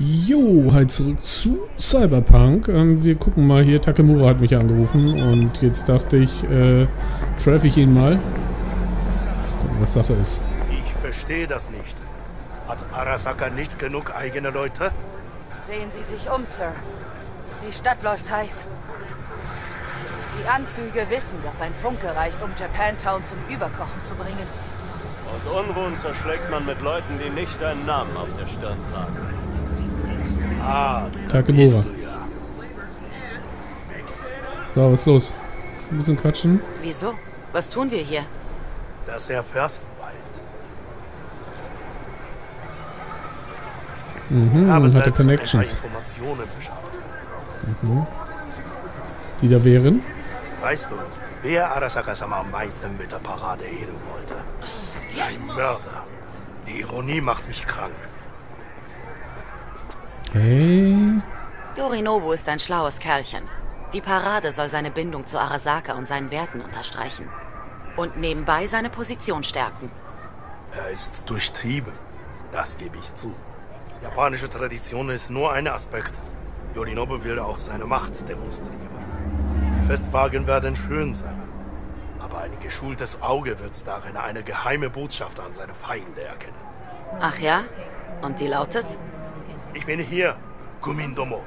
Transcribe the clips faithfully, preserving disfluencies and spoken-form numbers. Jo, halt zurück zu Cyberpunk. Ähm, wir gucken mal hier. Takemura hat mich angerufen und jetzt dachte ich, äh, treffe ich ihn mal. Gucken, was Sache ist. Ich verstehe das nicht. Hat Arasaka nicht genug eigene Leute? Sehen Sie sich um, Sir. Die Stadt läuft heiß. Die Anzüge wissen, dass ein Funke reicht, um Japantown zum Überkochen zu bringen. Und Unruhen zerschlägt man mit Leuten, die nicht deinen Namen auf der Stirn tragen. Ah, Takemura. Ja. So, was ist los? Wir müssen quatschen. Wieso? Was tun wir hier? Das erfährst du bald. Mhm, man hatte Connections. Mhm. Die da wären? Weißt du, wer Arasaka-sama am meisten mit der Parade heben wollte? Sein Mörder. Die Ironie macht mich krank. Hey. Yorinobu ist ein schlaues Kerlchen. Die Parade soll seine Bindung zu Arasaka und seinen Werten unterstreichen. Und nebenbei seine Position stärken. Er ist durchtrieben. Das gebe ich zu. Japanische Tradition ist nur ein Aspekt. Yorinobu will auch seine Macht demonstrieren. Die Festwagen werden schön sein. Aber ein geschultes Auge wird darin eine geheime Botschaft an seine Feinde erkennen. Ach ja? Und die lautet? Ich bin hier, Gumindomo.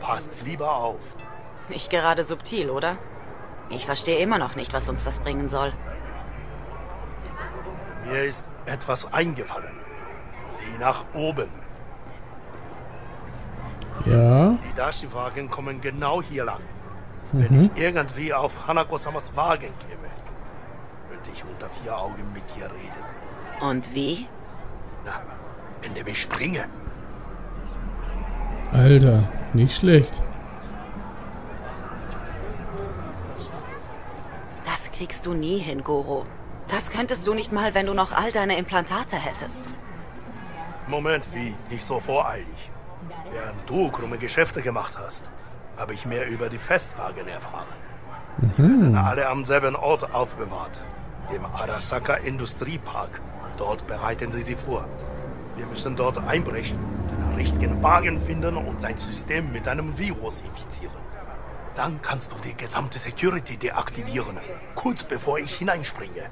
Passt lieber auf. Nicht gerade subtil, oder? Ich verstehe immer noch nicht, was uns das bringen soll. Mir ist etwas eingefallen. Sieh nach oben. Ja? Die Dashi-Wagen kommen genau hier lang. Mhm. Wenn ich irgendwie auf Hanako-samas Wagen käme, könnte ich unter vier Augen mit dir reden. Und wie? Na, indem ich springe. Alter, nicht schlecht. Das kriegst du nie hin, Goro. Das könntest du nicht mal, wenn du noch all deine Implantate hättest. Moment, wie? Nicht so voreilig. Während du krumme Geschäfte gemacht hast, habe ich mehr über die Festwagen erfahren. Sie mhm. werden alle am selben Ort aufbewahrt. Im Arasaka Industriepark. Dort bereiten sie sie vor. Wir müssen dort einbrechen, den richtigen Wagen finden und sein System mit einem Virus infizieren. Dann kannst du die gesamte Security deaktivieren, kurz bevor ich hineinspringe.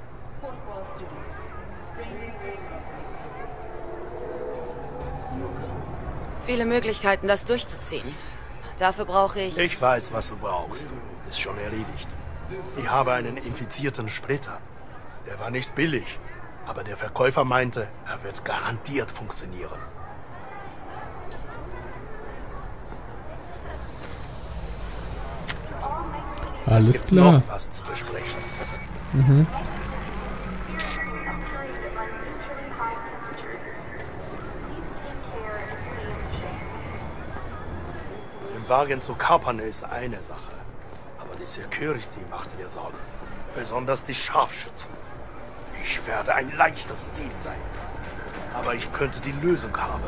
Viele Möglichkeiten, das durchzuziehen. Dafür brauche ich... Ich weiß, was du brauchst. Ist schon erledigt. Ich habe einen infizierten Splitter. Der war nicht billig. Aber der Verkäufer meinte, er wird garantiert funktionieren. Alles klar. Es gibt noch was zu besprechen. Mhm. Den Wagen zu kapern ist eine Sache. Aber die Security macht mir Sorgen. Besonders die Scharfschützen. Ich werde ein leichtes Ziel sein. Aber ich könnte die Lösung haben.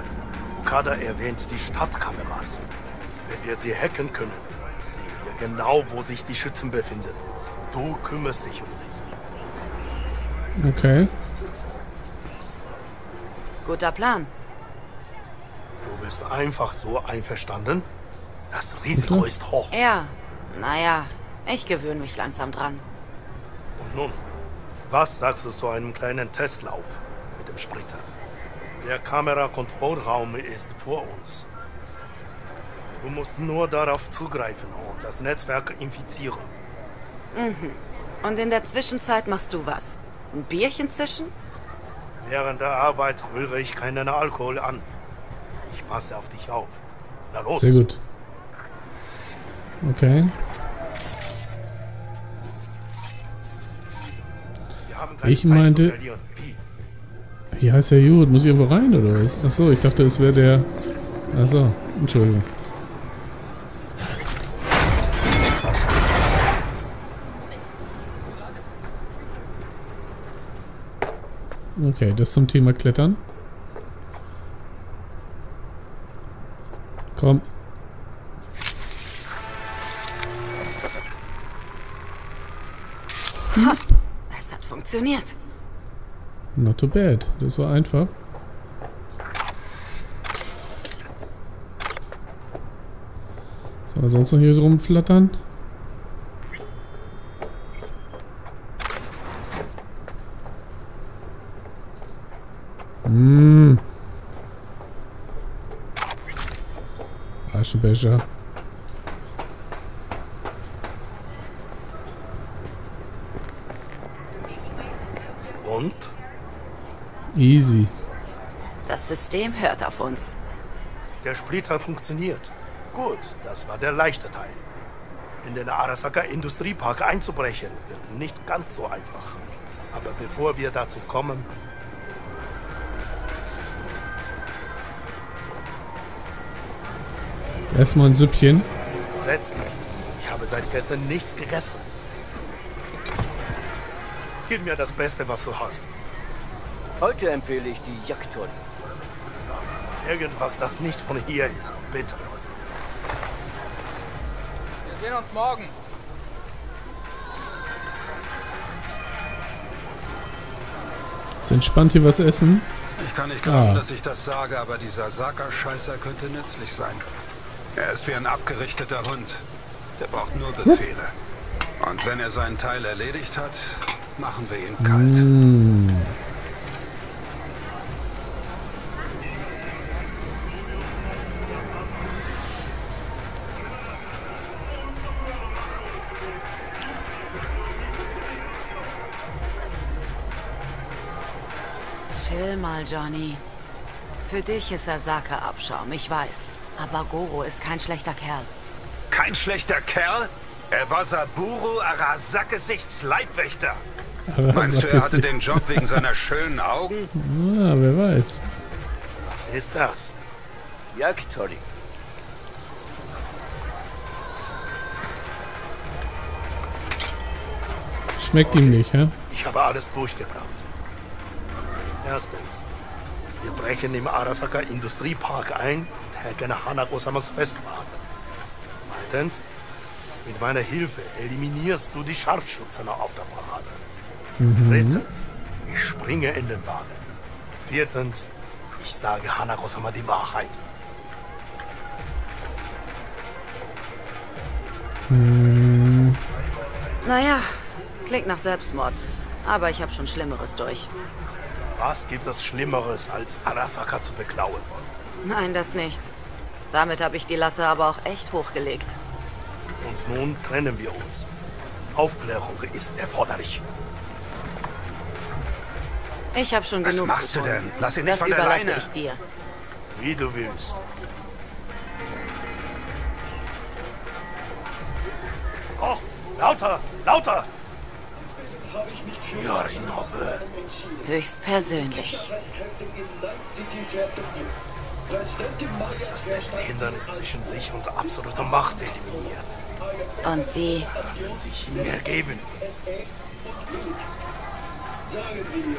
Okada erwähnte die Stadtkameras. Wenn wir sie hacken können, sehen wir genau, wo sich die Schützen befinden. Du kümmerst dich um sie. Okay. Guter Plan. Du bist einfach so einverstanden? Das Risiko ist hoch. Ja, naja, ich gewöhne mich langsam dran. Und nun? Was sagst du zu einem kleinen Testlauf mit dem Splitter? Der Kamerakontrollraum ist vor uns. Du musst nur darauf zugreifen und das Netzwerk infizieren. Mhm. Und in der Zwischenzeit machst du was? Ein Bierchen zischen? Während der Arbeit rühre ich keinen Alkohol an. Ich passe auf dich auf. Na los. Sehr gut. Okay. Ich meinte... Hier heißt ja Jud. Muss ich irgendwo rein, oder was? Achso, ich dachte, es wäre der... Achso, Entschuldigung. Okay, das zum Thema Klettern. Komm. Hm. Funktioniert. Not too bad. Das war einfach. Oder sonst noch hier so rumflattern? Mmh. Aschenbecher. Und? Easy. Das System hört auf uns. Der Splitter funktioniert. Gut, das war der leichte Teil. In den Arasaka Industriepark einzubrechen wird nicht ganz so einfach. Aber bevor wir dazu kommen... Erstmal ein Süppchen. Setz dich. Ich habe seit gestern nichts gegessen. Gib mir das Beste, was du hast. Heute empfehle ich die Jagdtour. Irgendwas, das nicht von hier ist. Bitte. Wir sehen uns morgen. Jetzt entspannt hier was essen. Ich kann nicht glauben, ah. dass ich das sage, aber dieser Saka-Scheißer könnte nützlich sein. Er ist wie ein abgerichteter Hund. Der braucht nur Befehle. Was? Und wenn er seinen Teil erledigt hat, machen wir ihn kalt. Mm. Chill mal, Johnny. Für dich ist Arasaka Abschaum, ich weiß. Aber Goro ist kein schlechter Kerl. Kein schlechter Kerl? Er war Saburo Arasakesichts Leibwächter. Meinst du, er hatte den Job wegen seiner schönen Augen? Ah, wer weiß. Was ist das? Yakitori. Schmeckt okay. ihm nicht, hä? Ich habe alles durchgebracht. Erstens, wir brechen im Arasaka Industriepark ein und hacken Hanako-samas Festlager. Zweitens, mit meiner Hilfe eliminierst du die Scharfschützen auf der Parade. Mhm. Drittens, ich springe in den Wagen. Viertens, ich sage Hanako-sama die Wahrheit. Mhm. Naja, klingt nach Selbstmord. Aber ich habe schon Schlimmeres durch. Was gibt es Schlimmeres, als Arasaka zu beklauen? Nein, das nicht. Damit habe ich die Latte aber auch echt hochgelegt. Und nun trennen wir uns. Aufklärung ist erforderlich. Ich habe schon genug. Was machst du denn? Lass ihn nicht von der Leine. Das überlasse ich dir. Wie du willst. Oh, lauter, lauter! Yorinobu. Höchstpersönlich. Ist das letzte Hindernis zwischen sich und absoluter Macht eliminiert. Und die wird sich ihm ergeben. Sagen Sie mir,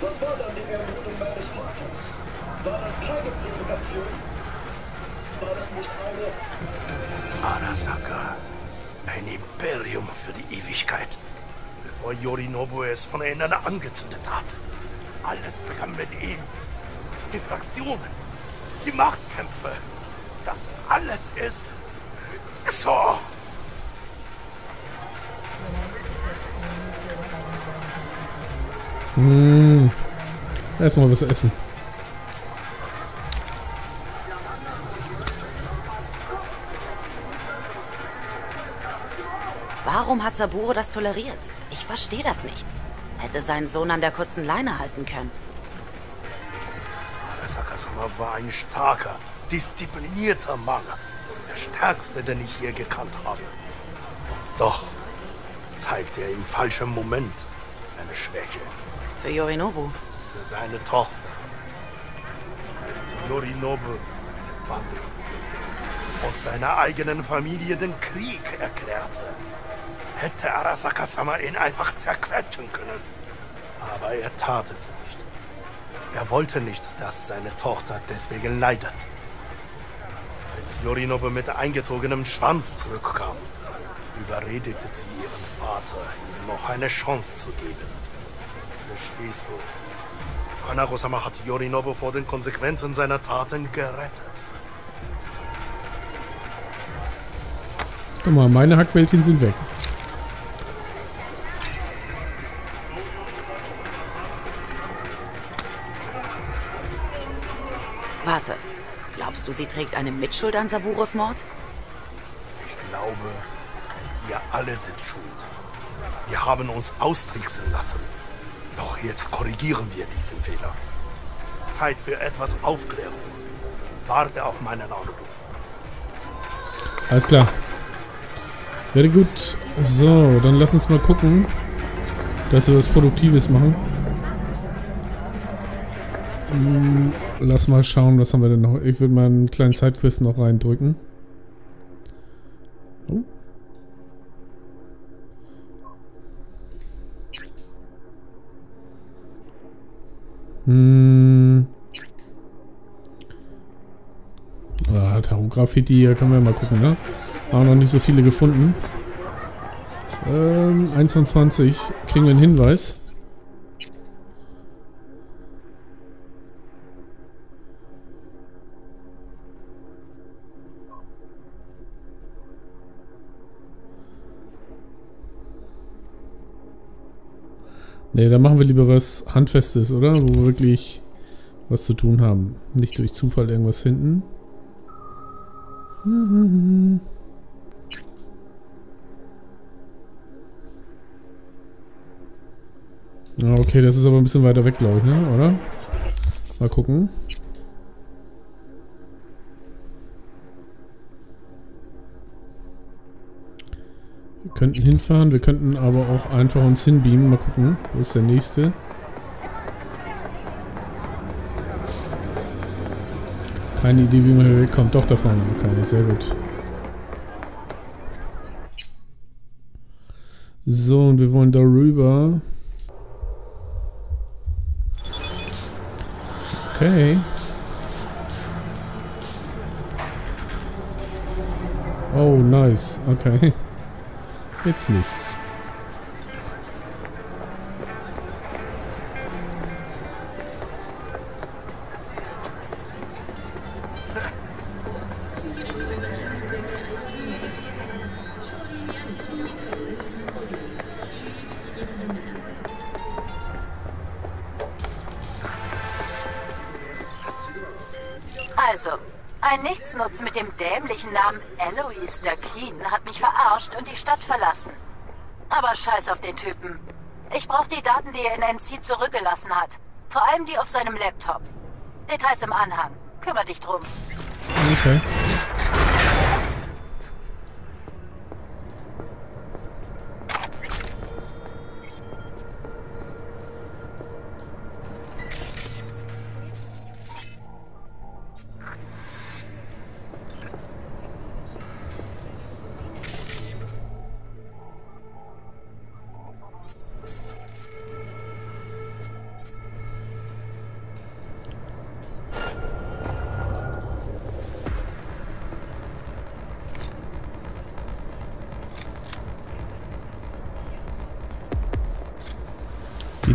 was war dann die Ermordung meines Vaters? War das keine Provokation? War das nicht eine... Arasaka. Ein Imperium für die Ewigkeit. Bevor Yorinobu es von innen angezündet hat. Alles begann mit ihm. Die Fraktionen, die Machtkämpfe, das alles ist Xor. Mmh. Erstmal was essen. Warum hat Saburo das toleriert? Ich verstehe das nicht. Hätte seinen Sohn an der kurzen Leine halten können. Arasaka-sama war ein starker, disziplinierter Mann. Der stärkste, den ich je gekannt habe. Und doch zeigte er im falschen Moment eine Schwäche. Für Yorinobu? Für seine Tochter. Als Yorinobu seine Bande und seiner eigenen Familie den Krieg erklärte, hätte Arasaka-sama ihn einfach zerquetschen können. Aber er tat es nicht. Er wollte nicht, dass seine Tochter deswegen leidet. Als Yorinobu mit eingezogenem Schwanz zurückkam, überredete sie ihren Vater, ihm noch eine Chance zu geben. Verstehst du? Hanako-sama hat Yorinobu vor den Konsequenzen seiner Taten gerettet. Guck mal, meine Hackbällchen sind weg. Warte. Glaubst du, sie trägt eine Mitschuld an Saburos Mord? Ich glaube, wir alle sind schuld. Wir haben uns austricksen lassen. Doch jetzt korrigieren wir diesen Fehler. Zeit für etwas Aufklärung. Warte auf meinen Anruf. Alles klar. Wäre gut. So, dann lass uns mal gucken, dass wir was Produktives machen. Hm, lass mal schauen, was haben wir denn noch. Ich würde mal einen kleinen Sidequest noch reindrücken. Oh. Hm. Ah, Taro-Graffiti, hier können wir mal gucken, ne? Haben noch nicht so viele gefunden. Ähm, einundzwanzig. Kriegen wir einen Hinweis. Ne, da machen wir lieber was Handfestes, oder? Wo wir wirklich was zu tun haben. Nicht durch Zufall irgendwas finden. Mhm. Okay, das ist aber ein bisschen weiter weg, glaube ich, ne? Oder? Mal gucken. Wir könnten hinfahren, wir könnten aber auch einfach uns hinbeamen. Mal gucken, wo ist der nächste? Keine Idee, wie man hier wegkommt. Doch, da vorne. Okay, sehr gut. So, und wir wollen darüber. Okay. Oh, nice. Okay. Jetzt nicht. Also, ein Nichtsnutz mit dem dämlichen Namen Eloise hat mich verarscht und die Stadt verlassen. Aber scheiß auf den Typen. Ich brauche die Daten, die er in N C zurückgelassen hat. Vor allem die auf seinem Laptop. Details im Anhang. Kümmer dich drum. Okay.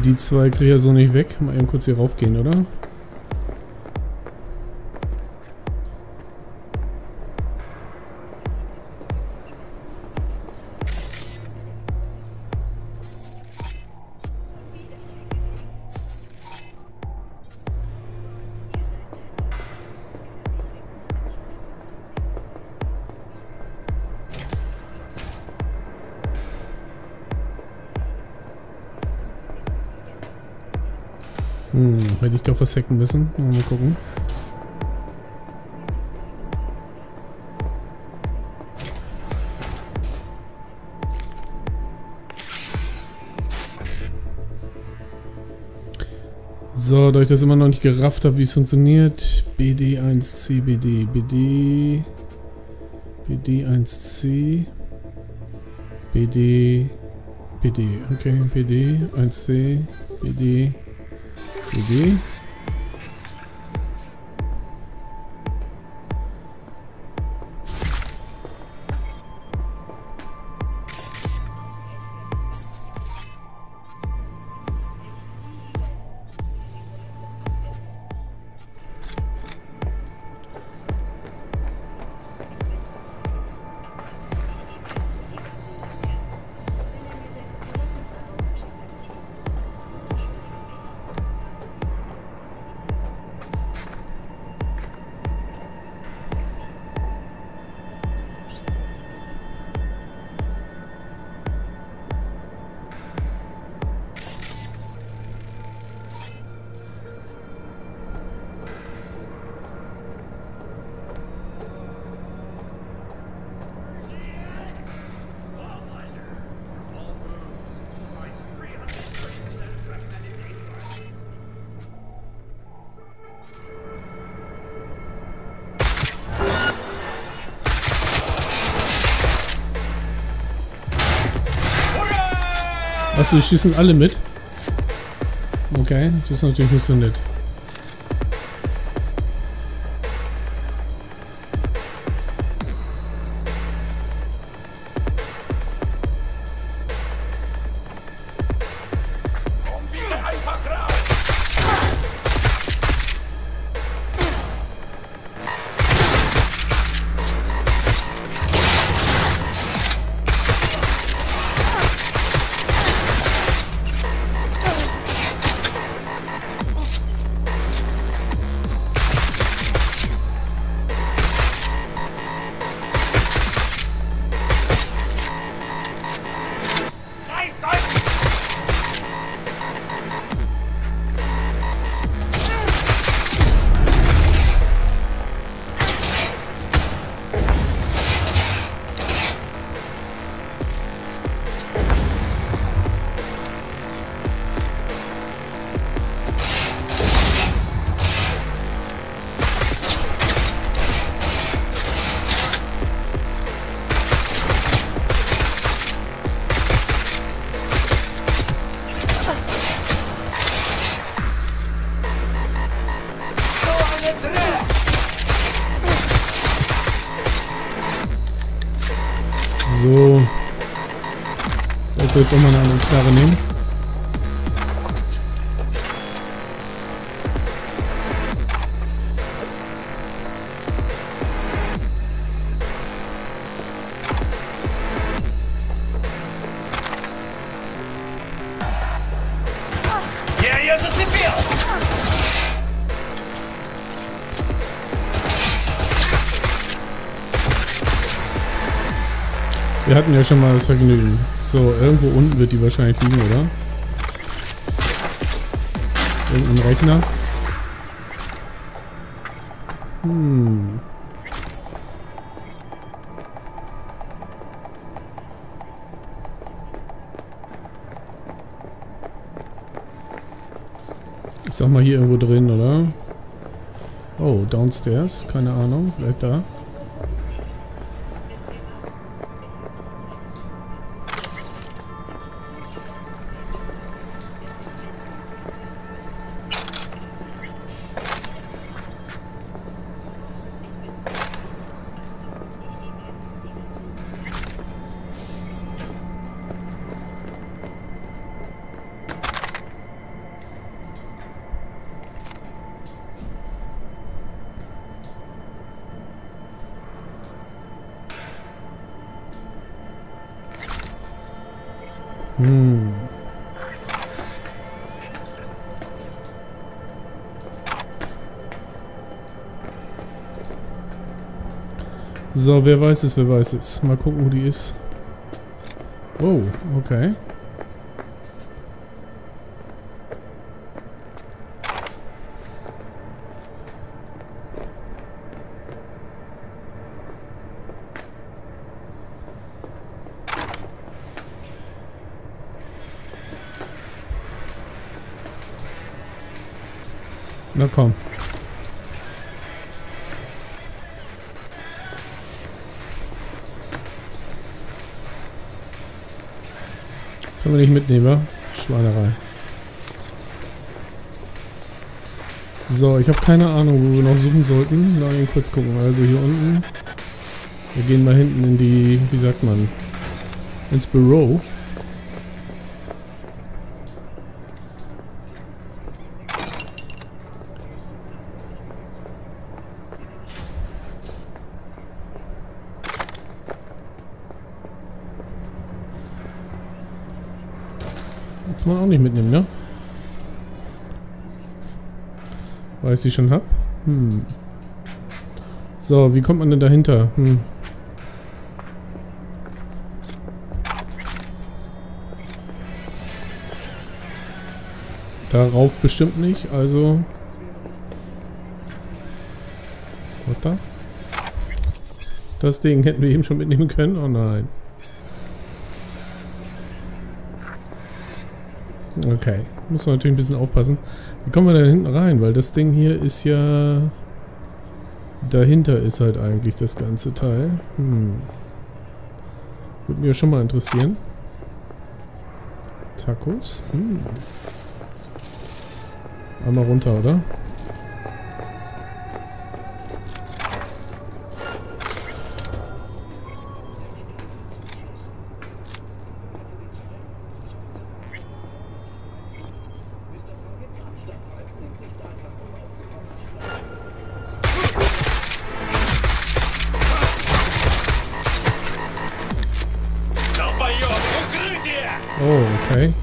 Die zwei kriege ich ja so nicht weg. Mal eben kurz hier raufgehen, oder? Hätte ich doch was hacken müssen. Mal gucken. So, da ich das immer noch nicht gerafft habe, wie es funktioniert. B D eins C, B D, BD, B D eins C, BD, BD, okay, B D eins C, BD, B D. Achso, die schießen alle mit. Okay, das ist natürlich nicht so nett. So, jetzt sollte man eine andere Knarre nehmen. Wir hatten ja schon mal das Vergnügen. So, irgendwo unten wird die wahrscheinlich liegen, oder? Irgendein Rechner. Hm. Ich sag mal hier irgendwo drin, oder? Oh, downstairs. Keine Ahnung. Bleibt da. Hm. So, wer weiß es, wer weiß es. Mal gucken, wo die ist. Oh, okay. Na komm. Können wir nicht mitnehmen, wa? Schweinerei. So, ich habe keine Ahnung, wo wir noch suchen sollten. Na, eben kurz gucken. Also hier unten. Wir gehen mal hinten in die, wie sagt man, ins Büro. Kann man auch nicht mitnehmen, ne? Weil ich sie schon hab. Hm. So, wie kommt man denn dahinter? Hm. Darauf bestimmt nicht, also... Was da? Das Ding hätten wir eben schon mitnehmen können? Oh nein. Okay, muss man natürlich ein bisschen aufpassen. Wie kommen wir da hinten rein? Weil das Ding hier ist ja... Dahinter ist halt eigentlich das ganze Teil. Hm. Würde mich schon mal interessieren. Tacos. Hm. Einmal runter, oder? Oh, okay.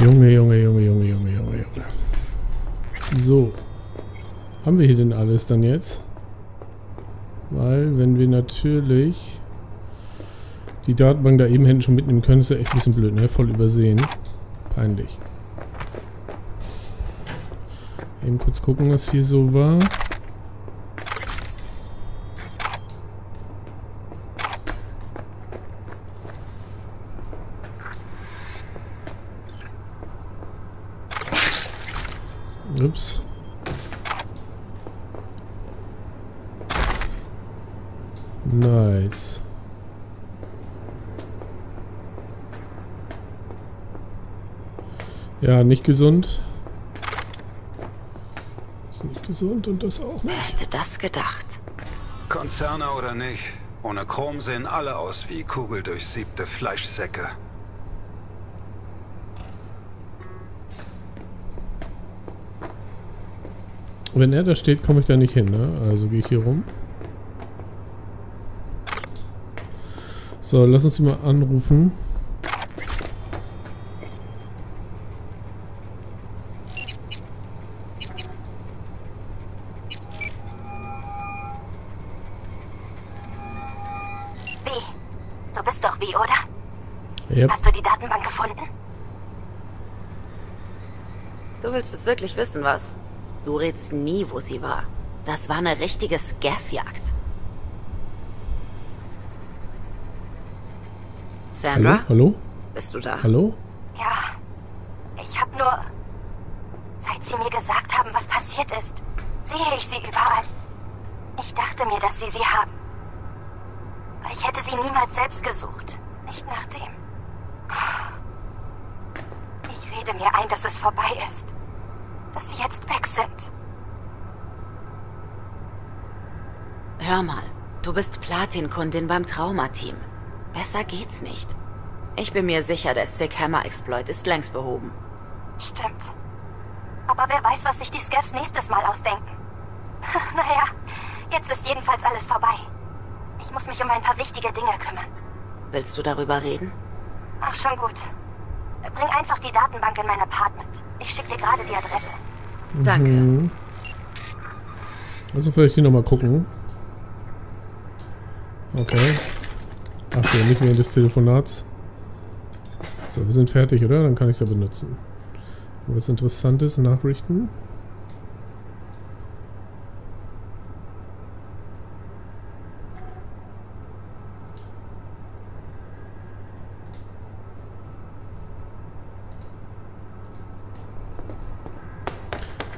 Junge, Junge, Junge, Junge, Junge, Junge, Junge. So. Haben wir hier denn alles dann jetzt? Weil, wenn wir natürlich die Datenbank da eben hätten schon mitnehmen können, ist ja echt ein bisschen blöd, ne? Voll übersehen. Peinlich. Eben kurz gucken, was hier so war. Ups. Nice. Ja, nicht gesund. Ist nicht gesund und das auch nicht. Wer hätte das gedacht? Konzerne oder nicht, ohne Chrom sehen alle aus wie kugeldurchsiebte Fleischsäcke. Wenn er da steht, komme ich da nicht hin, ne? Also gehe ich hier rum. So, lass uns ihn mal anrufen. Wie? Du bist doch wie, oder? Yep. Hast du die Datenbank gefunden? Du willst es wirklich wissen, was? Du redst nie, wo sie war. Das war eine richtige Scaffjagd. Sandra? Hallo? Hallo? Bist du da? Hallo? Ja. Ich hab nur... Seit sie mir gesagt haben, was passiert ist, sehe ich sie überall. Ich dachte mir, dass sie sie haben. Weil ich hätte sie niemals selbst gesucht. Nicht nach dem. Ich rede mir ein, dass es vorbei ist. Dass sie jetzt weg sind. Hör mal, du bist Platin-Kundin beim Trauma-Team. Besser geht's nicht. Ich bin mir sicher, der Sick-Hammer-Exploit ist längst behoben. Stimmt. Aber wer weiß, was sich die Scavs nächstes Mal ausdenken. Naja, jetzt ist jedenfalls alles vorbei. Ich muss mich um ein paar wichtige Dinge kümmern. Willst du darüber reden? Ach, schon gut. Bring einfach die Datenbank in mein Apartment. Ich schicke dir gerade die Adresse. Mhm. Danke. Also vielleicht hier nochmal gucken. Okay. Ach so, nicht mehr des Telefonats. So, wir sind fertig, oder? Dann kann ich es ja benutzen. Und was Interessantes, Nachrichten.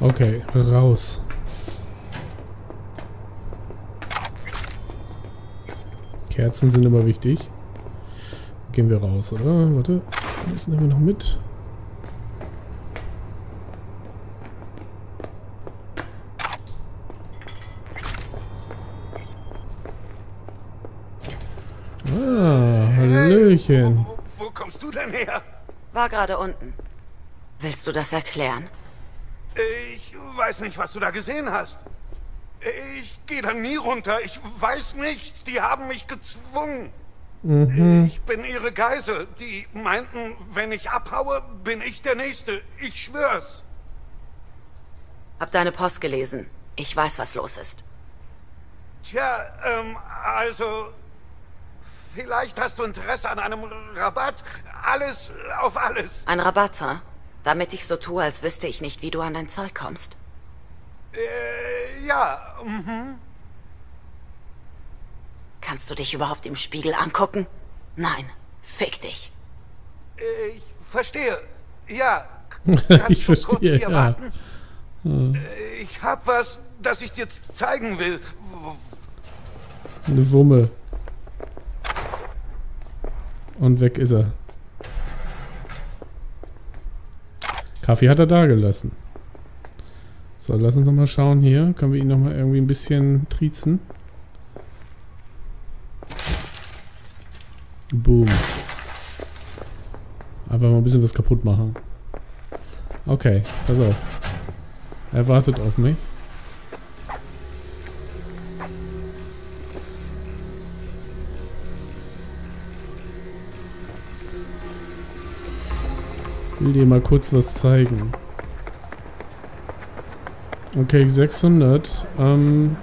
Okay, raus. Kerzen sind immer wichtig. Gehen wir raus, oder? Warte, das nehmen wir noch mit. Ah, hallöchen. Hey, wo, wo, wo kommst du denn her? War gerade unten. Willst du das erklären? Ich weiß nicht, was du da gesehen hast. Ich gehe da nie runter. Ich weiß nichts. Die haben mich gezwungen. Mhm. Ich bin ihre Geisel. Die meinten, wenn ich abhaue, bin ich der Nächste. Ich schwör's. Hab deine Post gelesen. Ich weiß, was los ist. Tja, ähm, also... Vielleicht hast du Interesse an einem Rabatt, Alles auf alles. Ein Rabatt, hm? Damit ich so tue, als wüsste ich nicht, wie du an dein Zeug kommst. Äh, ja, mhm. Kannst du dich überhaupt im Spiegel angucken? Nein, fick dich. Ich verstehe. Ja, kannst ich du verstehe, kurz hier ja. warten? Hm. Ich hab was, das ich dir zeigen will. Eine Wumme. Und weg ist er. Kaffee hat er da gelassen. So, lass uns nochmal schauen hier. Können wir ihn nochmal irgendwie ein bisschen triezen? Boom. Einfach mal ein bisschen was kaputt machen. Okay, pass auf. Er wartet auf mich. Ich will dir mal kurz was zeigen. Okay, sechshundert. Ähm...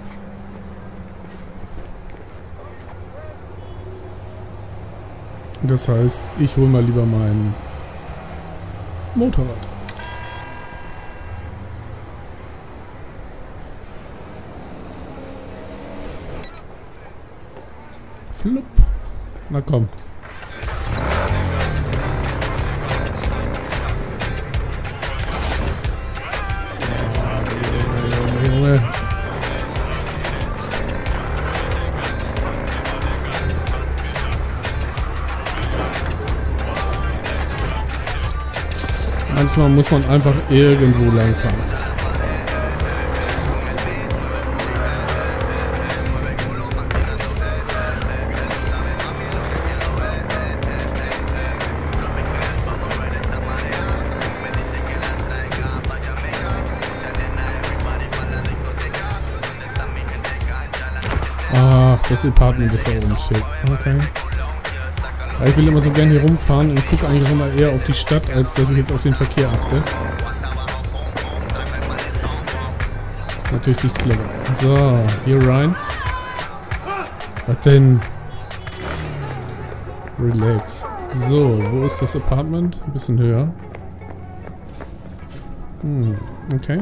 Das heißt, ich hole mal lieber mein Motorrad. Flupp. Na komm. Manchmal muss man einfach irgendwo langfahren. Ach, das Apartment ist da oben schick. Okay. Ich will immer so gerne hier rumfahren und gucke eigentlich immer eher auf die Stadt, als dass ich jetzt auf den Verkehr achte. Ist natürlich nicht clever. So, hier rein. Was denn? Relax. So, wo ist das Apartment? Ein bisschen höher. Hm, okay.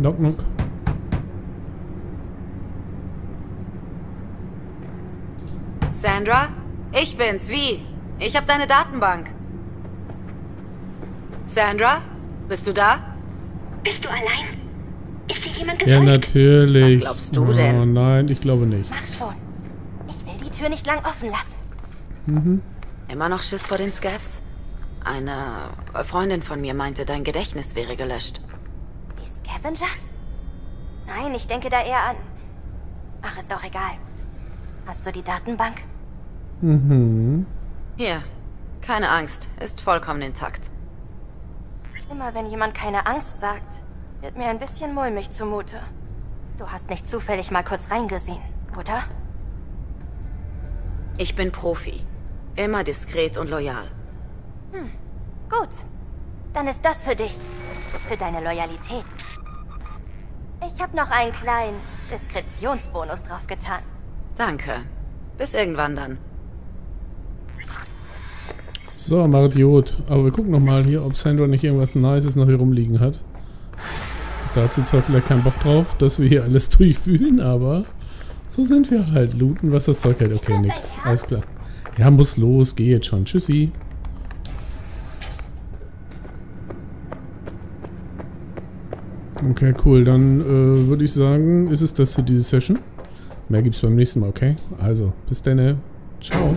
Knock, knock. Sandra? Ich bin's, wie? Ich hab deine Datenbank. Sandra? Bist du da? Bist du allein? Ist dir jemand gefolgt? Ja, natürlich. Was glaubst du denn? Oh nein, ich glaube nicht. Mach schon. Ich will die Tür nicht lang offen lassen. Mhm. Immer noch Schiss vor den Scavs? Eine Freundin von mir meinte, dein Gedächtnis wäre gelöscht. Avengers? Nein, ich denke da eher an... Ach, ist doch egal. Hast du die Datenbank? Mhm. Hier. Keine Angst. Ist vollkommen intakt. Immer wenn jemand keine Angst sagt, wird mir ein bisschen mulmig zumute. Du hast nicht zufällig mal kurz reingesehen, oder? Ich bin Profi. Immer diskret und loyal. Hm. Gut. Dann ist das für dich. Für deine Loyalität. Ich habe noch einen kleinen Diskretionsbonus draufgetan. Danke. Bis irgendwann dann. So, Mariot. Aber wir gucken nochmal hier, ob Sandra nicht irgendwas Nices noch hier rumliegen hat. Da hat sie zwar vielleicht keinen Bock drauf, dass wir hier alles durchwühlen, aber so sind wir halt. Looten, was das Zeug hält. Okay, nix. Alles klar. Ja, muss los. Geh jetzt schon. Tschüssi. Okay, cool. Dann äh, würde ich sagen, ist es das für diese Session. Mehr gibt es beim nächsten Mal, okay? Also, bis dann. Ciao.